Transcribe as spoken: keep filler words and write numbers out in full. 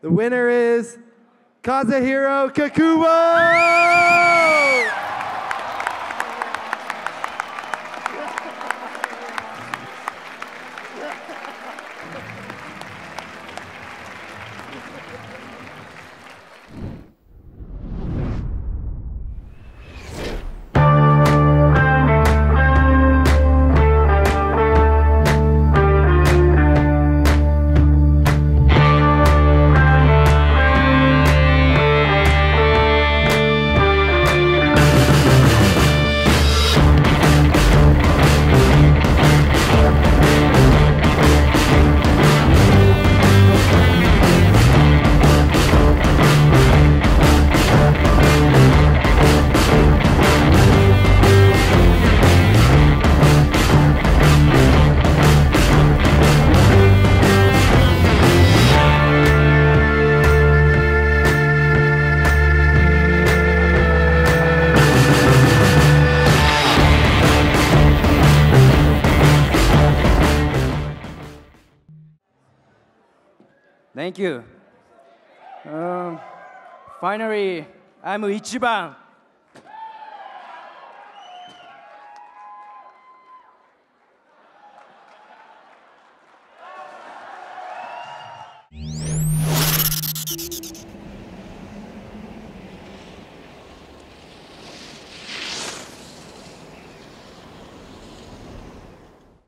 The winner is Kazuhiro Kokubo! Thank you. Um, finally, I'm Ichiban.